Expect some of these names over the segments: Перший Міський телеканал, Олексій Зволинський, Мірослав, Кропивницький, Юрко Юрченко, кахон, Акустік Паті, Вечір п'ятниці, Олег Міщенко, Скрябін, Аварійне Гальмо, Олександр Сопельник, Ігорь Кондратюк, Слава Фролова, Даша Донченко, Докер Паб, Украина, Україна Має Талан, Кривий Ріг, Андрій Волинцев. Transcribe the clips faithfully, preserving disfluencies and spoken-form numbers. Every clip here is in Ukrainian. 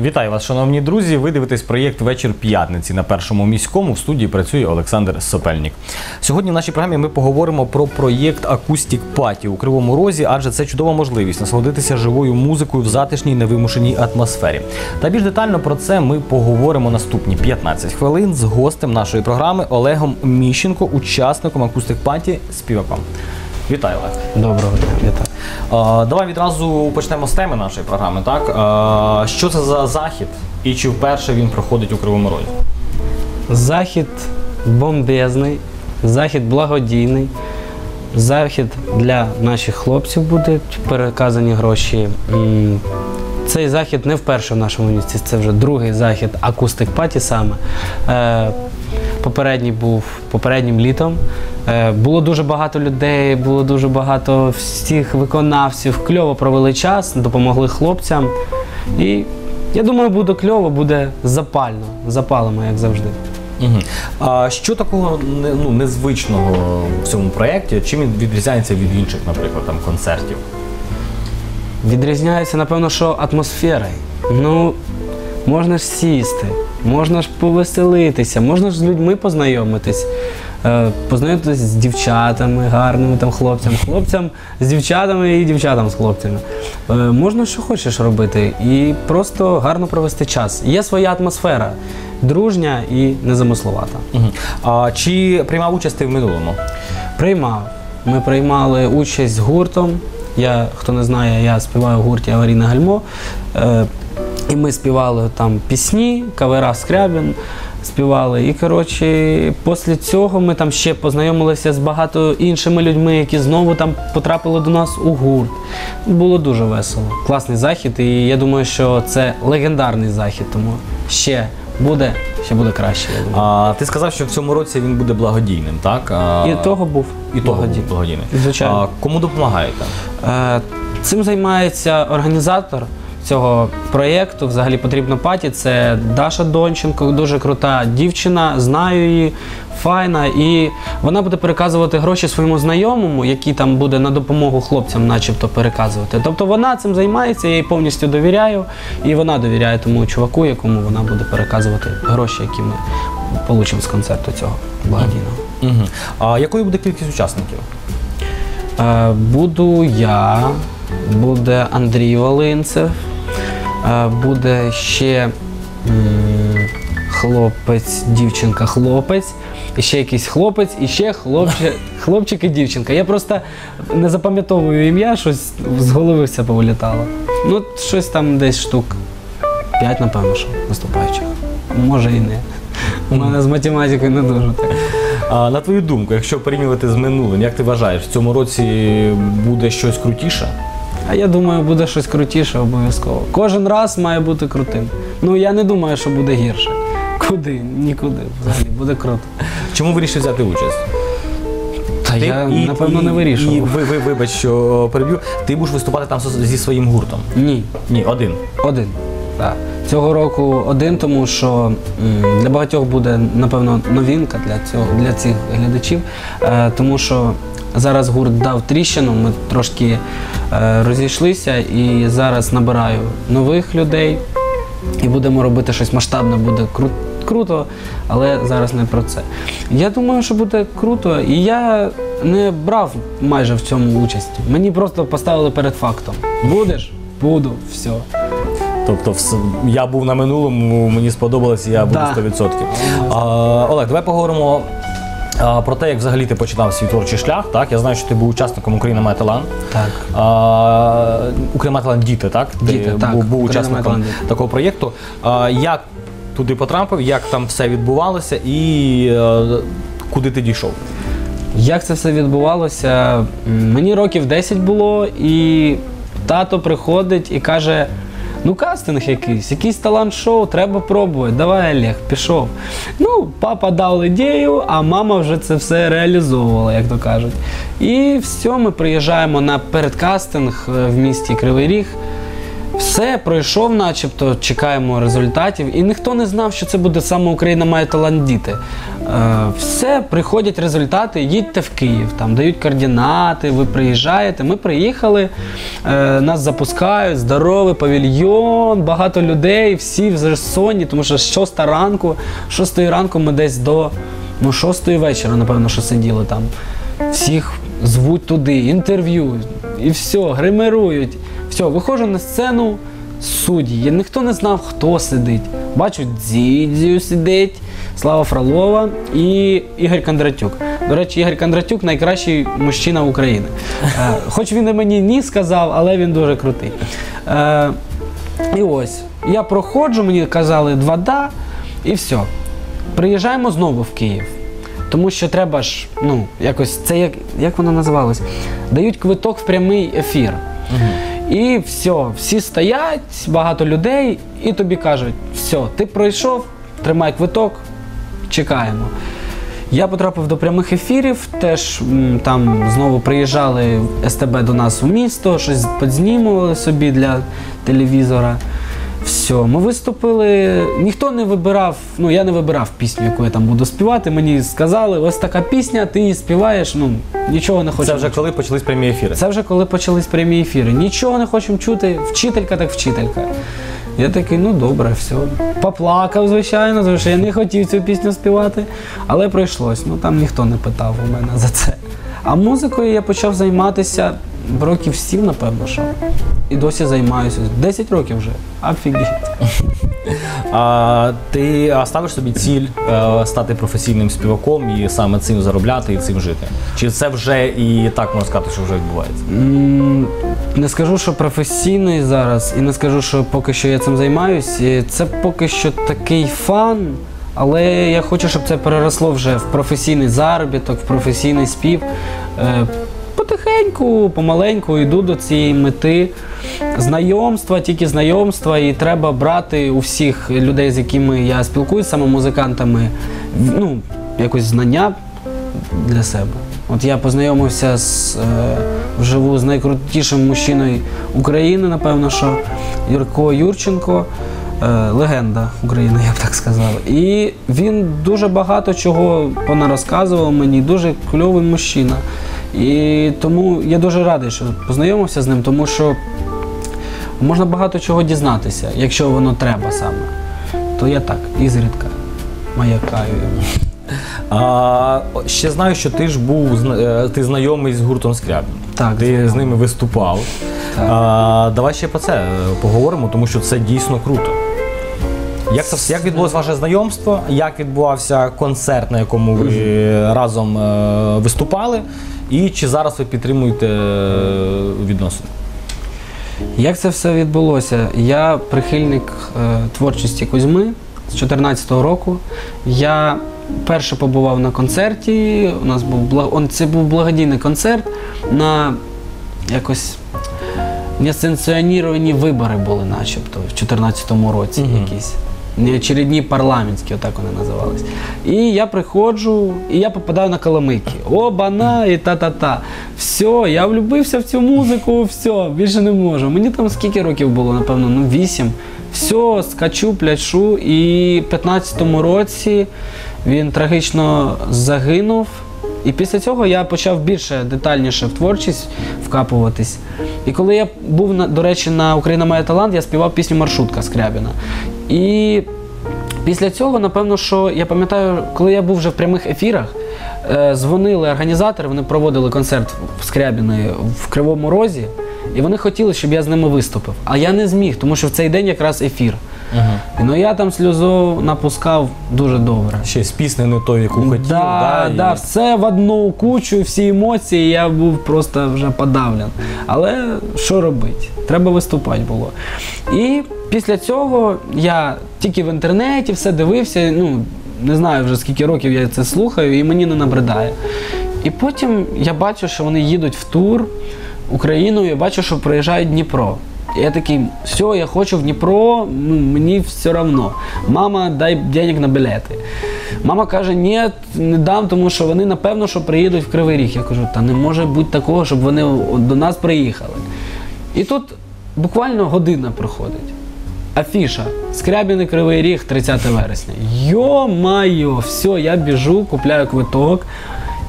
Вітаю вас, шановні друзі. Ви дивитесь проєкт «Вечір п'ятниці» на Першому міському. В студії працює Олександр Сопельник. Сьогодні в нашій програмі ми поговоримо про проєкт «Акустік Паті» у Кривому Розі, адже це чудова можливість насолодитися живою музикою в затишній, невимушеній атмосфері. Та більш детально про це ми поговоримо наступні п'ятнадцять хвилин з гостем нашої програми Олегом Міщенко, учасником «Акустік Паті», співаком. Вітаю, Олег. Доброго дня, вітаю. Давай відразу почнемо з теми нашої програми, так? Що це за захід і чи вперше він проходить у Кривому Розі? Захід бомбезний, захід благодійний, захід для наших хлопців будуть переказані гроші. Цей захід не вперше в нашому місті, це вже другий захід «Акустік Паті» саме. Попередній був попереднім літом. Було дуже багато людей, було дуже багато всіх виконавців. Кльово провели час, допомогли хлопцям. І я думаю, буде кльово, буде запально, запалимо, як завжди. Угу. А що такого ну, незвичного в цьому проєкті? Чим він відрізняється від інших, наприклад, там, концертів? Відрізняється, напевно, що атмосферою. Ну, можна ж сісти, можна ж повеселитися, можна ж з людьми познайомитись. Познайомитись з дівчатами, гарними там хлопцям, хлопцям з дівчатами і дівчатам з хлопцями. Можна що хочеш робити і просто гарно провести час. Є своя атмосфера, дружня і незамисловата. Угу. А чи приймав участь ти в минулому? Приймав. Ми приймали участь з гуртом. Я, хто не знає, я співаю в гурті «Аварійне Гальмо». І ми співали там пісні, кавера Скрябін співали. І, коротше, після цього ми там ще познайомилися з багато іншими людьми, які знову там потрапили до нас у гурт. Було дуже весело. Класний захід, і я думаю, що це легендарний захід, тому ще буде, ще буде краще. А, ти сказав, що в цьому році він буде благодійним, так? А... І того був. І того був благодійний. Звичайно. А, кому допомагаєте? А, цим займається організатор цього проєкту, взагалі «Потрібно паті», це Даша Донченко, дуже крута дівчина, знаю її, файна, і вона буде переказувати гроші своєму знайомому, який там буде на допомогу хлопцям начебто переказувати. Тобто вона цим займається, я їй повністю довіряю, і вона довіряє тому чуваку, якому вона буде переказувати гроші, які ми отримаємо з концерту цього благодійного. Угу. А якою буде кількість учасників? Е, буду я, буде Андрій Волинцев, буде ще хлопець, дівчинка, хлопець, і ще якийсь хлопець, і ще хлопче, хлопчик і дівчинка. Я просто не запам'ятовую ім'я, щось з голови все повилітало. Ну, щось там десь штук п'ять, напевно, що виступаючих. Може і не. У мене з математикою не дуже так. А на твою думку, якщо порівнювати з минулим, як ти вважаєш, в цьому році буде щось крутіше? А я думаю, буде щось крутіше обов'язково. Кожен раз має бути крутим. Ну, я не думаю, що буде гірше. Куди? Нікуди. Взагалі, буде круто. Чому вирішив взяти участь? Та ти, я, і, напевно, і, не вирішував. І, ви, ви, вибач, що переб'ю. Ти будеш виступати там зі своїм гуртом? Ні. Ні, один? Один, так. Цього року один, тому що для багатьох буде, напевно, новинка для, цього, для цих глядачів, тому що зараз гурт дав тріщину, ми трошки е, розійшлися і зараз набираю нових людей і будемо робити щось масштабне, буде кру круто, але зараз не про це. Я думаю, що буде круто, і я не брав майже в цьому участь. Мені просто поставили перед фактом. Будеш? Буду. Все. Тобто я був на минулому, мені сподобалось, я буду сто відсотків. А, Олег, давай поговоримо про те, як взагалі ти починав свій творчий шлях, так? Я знаю, що ти був учасником «Україна Має Талан». Так. А, «Україна Має Талан» діти, так? Діти, ти так. Був, був учасником такого проєкту. А, як туди потрапив, як там все відбувалося і а, куди ти дійшов? Як це все відбувалося? Мені років десять було, і тато приходить і каже: ну, кастинг якийсь, якийсь талант-шоу, треба пробувати, давай, Олег, пішов. Ну, папа дав ідею, а мама вже це все реалізовувала, як то кажуть. І все, ми приїжджаємо на передкастинг в місті Кривий Ріг. Все, пройшов начебто, чекаємо результатів. І ніхто не знав, що це буде саме «Україна має талант» діти. Все, приходять результати, їдьте в Київ, там дають координати, ви приїжджаєте. Ми приїхали, нас запускають, здоровий павільйон, багато людей, всі вже сонні, тому що з шостої ранку, з шостої ранку ми десь до, ну, шостої вечора, напевно, що сиділи там. Всіх звуть туди, інтерв'ю, і все, гримирують. Все, виходжу на сцену, судді, ніхто не знав, хто сидить. Бачу, Дзідзю сидить, Слава Фролова і Ігорь Кондратюк. До речі, Ігор Кондратюк – найкращий мужчина України. Хоч він і мені ні сказав, але він дуже крутий. І ось, я проходжу, мені казали два «да» і все. Приїжджаємо знову в Київ. Тому що треба ж, ну, якось, це як, як воно називалось? Дають квиток в прямий ефір. Угу. І все, всі стоять, багато людей, і тобі кажуть, все, ти пройшов, тримай квиток, чекаємо. Я потрапив до прямих ефірів, теж там знову приїжджали ес те бе до нас у місто, щось підзнімали собі для телевізора. Все, ми виступили, ніхто не вибирав, ну я не вибирав пісню, яку я там буду співати, мені сказали, ось така пісня, ти її співаєш, ну, нічого не хочемо. Це вже чути. Коли почались прямі ефіри? Це вже коли почались прямі ефіри, нічого не хочемо чути, вчителька так вчителька. Я такий, ну добре, все. Поплакав, звичайно, тому що я не хотів цю пісню співати, але пройшлось, ну там ніхто не питав у мене за це. А музикою я почав займатися років сім, напевно, що. І досі займаюся. Десять років вже. Офігеть. А ти ставиш собі ціль стати професійним співаком і саме цим заробляти і цим жити? Чи це вже і так можна сказати, що вже відбувається? Не скажу, що професійний зараз, і не скажу, що поки що я цим займаюся. Це поки що такий фан. Але я хочу, щоб це переросло вже в професійний заробіток, в професійний спів. Потихеньку, помаленьку йду до цієї мети. Знайомства, тільки знайомства, і треба брати у всіх людей, з якими я спілкуюся, саме музикантами, ну, якось знання для себе. От я познайомився з, е, вживу з найкрутішим мужчиною України, напевно, що Юрко Юрченко. Легенда України, я б так сказав. І він дуже багато чого понарозказував мені, дуже кльовий мужчина. І тому я дуже радий, що познайомився з ним, тому що можна багато чого дізнатися, якщо воно треба саме. То я так, ізрідка маякаю. А, ще знаю, що ти ж був, ти знайомий з гуртом «Скрябін». Так, ти знайом. З ними виступав. А, давай ще про це поговоримо, тому що це дійсно круто. Як, це, як відбулося ваше знайомство, як відбувався концерт, на якому ви mm-hmm. разом е, виступали, і чи зараз ви підтримуєте відносини? Як це все відбулося? Я прихильник е, творчості Кузьми з чотирнадцятого року. Я перше побував на концерті, у нас був, це був благодійний концерт на якось несанкціоновані вибори були начебто в чотирнадцятому році mm-hmm. якісь. Неочередні парламентські, отак вони називались. І я приходжу, і я попадаю на каламики. Оба-на і та-та-та. Все, я влюбився в цю музику, все, більше не можу. Мені там скільки років було, напевно, ну вісім. Все, скачу, пляшу. І в п'ятнадцятому році він трагічно загинув. І після цього я почав більше детальніше в творчість вкапуватись. І коли я був, до речі, на «Україна має талант», я співав пісню «Маршрутка» Скрябіна. І після цього, напевно, що я пам'ятаю, коли я був вже в прямих ефірах, дзвонили організатори, вони проводили концерт в Скрябіни в Кривому Розі, і вони хотіли, щоб я з ними виступив. А я не зміг, тому що в цей день якраз ефір. Ага. Ну я там сльозу напускав дуже добре. Ще з пісни не той, яку хотів. Да, да, да, і... все в одну кучу, всі емоції, я був просто вже подавлен. Але що робити? Треба виступати було. І після цього я тільки в інтернеті все дивився, ну не знаю вже скільки років я це слухаю, і мені не набридає. І потім я бачу, що вони їдуть в тур Україною, я бачу, що проїжджають Дніпро. Я такий, все, я хочу в Дніпро, ну, мені все равно. Мама, дай денег на білети. Мама каже, ні, не дам, тому що вони, напевно, що приїдуть в Кривий Ріг. Я кажу, та не може бути такого, щоб вони до нас приїхали. І тут буквально година проходить. Афіша «Скрябін і Кривий Ріг, тридцяте вересня». Йо-майо, все, я біжу, купляю квиток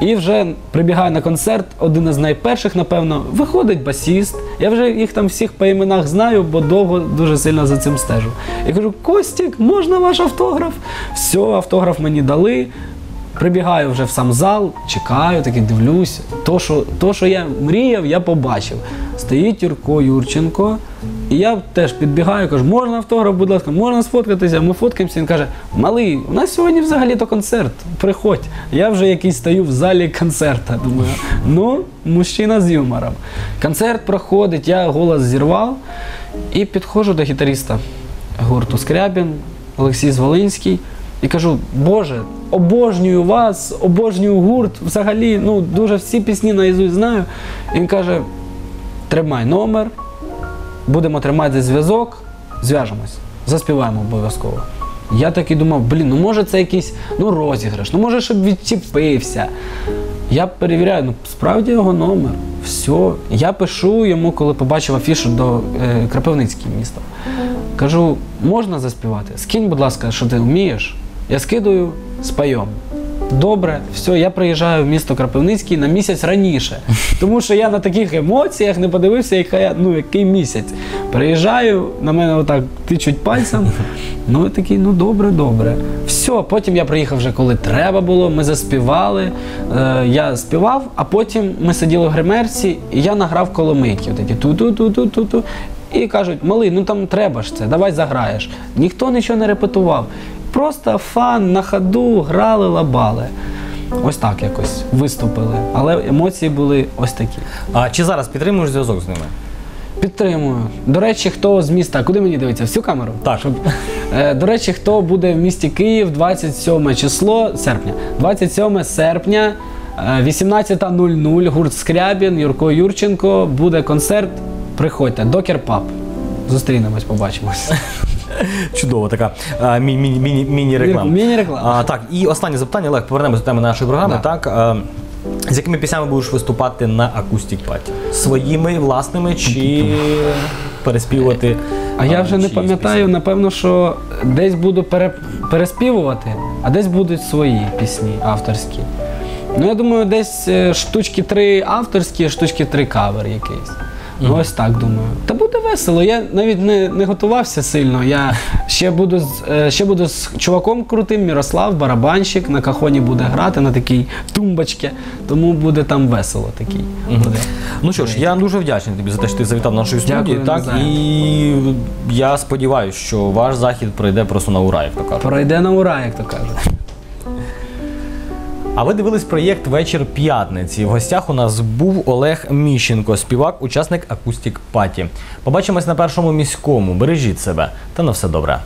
і вже прибігаю на концерт. Один із найперших, напевно, виходить басіст. Я вже їх там всіх по іменах знаю, бо довго дуже сильно за цим стежу. Я кажу: «Костік, можна ваш автограф?» Все, автограф мені дали. Прибігаю вже в сам зал, чекаю, таки дивлюсь. То, що, то, що я мріяв, я побачив. Стоїть Юрко Юрченко, і я теж підбігаю, кажу: «Можна автограф, будь ласка, можна сфоткатися?» Ми фоткаємося, він каже: «Малий, у нас сьогодні взагалі-то концерт, приходь». Я вже якийсь стою в залі концерта, думаю, ну, мужчина з юмором. Концерт проходить, я голос зірвав, і підходжу до гітариста гурту «Скрябін» Олексій Зволинський, і кажу: «Боже, обожнюю вас, обожнюю гурт, взагалі, ну, дуже всі пісні наїзують знаю». І він каже: «Тримай номер, будемо тримати зв'язок, зв'яжемось, заспіваємо обов'язково». Я так і думав: блін, ну може це якийсь, ну, розіграш, ну може щоб відчіпився. Я перевіряю, ну справді його номер, все. Я пишу йому, коли побачив афішу до е, Кропивницького міста. Кажу: «Можна заспівати? Скинь, будь ласка, що ти вмієш». Я скидаю, споєм. Добре, все, я приїжджаю в місто Кропивницький на місяць раніше. Тому що я на таких емоціях не подивився, яка, ну, який місяць. Приїжджаю, на мене отак тичуть пальцем. Ну, я такий: ну, добре, добре. Все, потім я приїхав вже коли треба було, ми заспівали, е, я співав, а потім ми сиділи в гримерці, і я награв коломийки, такі ту-ту-ту-ту-ту-ту. І кажуть: «Малий, ну там треба ж це, давай заграєш». Ніхто нічого не репетував. Просто фан, на ходу, грали, лабали. Ось так якось виступили. Але емоції були ось такі. А чи зараз підтримуєш зв'язок з ними? Підтримую. До речі, хто з міста... Куди мені дивиться? Всю камеру? Так. Щоб... До речі, хто буде в місті Київ двадцять сьоме число серпня. двадцять сьоме серпня, вісімнадцята нуль нуль, гурт «Скрябін», Юрко Юрченко, буде концерт. Приходьте, Докер Паб. Зустрінемось, побачимось. Чудово, така міні-реклама. Міні-реклама. Так, і останнє запитання, Олег, повернемося до теми нашої програми. Так. А, з якими піснями будеш виступати на Акустік Паті? Своїми, власними, чи переспівувати? А, а я вже не пам'ятаю, напевно, що десь буду пере... переспівувати, а десь будуть свої пісні авторські. Ну, я думаю, десь штучки три авторські, штучки три кавер якийсь. Ну, ось так, думаю. Та буде весело. Я навіть не, не готувався сильно. Я ще буду, ще буду з чуваком крутим, Мірослав, барабанщик, на кахоні буде грати, на такій тумбочці. Тому буде там весело такий. Угу. Ну що ж, я дуже вдячний тобі за те, що ти завітав на нашу студію. Дякую, так? І я сподіваюся, що ваш захід пройде просто на ура, як то кажуть. Пройде на ура, як то кажуть. А ви дивились проєкт «Вечір п'ятниці». В гостях у нас був Олег Міщенко, співак, учасник Акустік Паті. Побачимось на Першому міському. Бережіть себе та на все добре.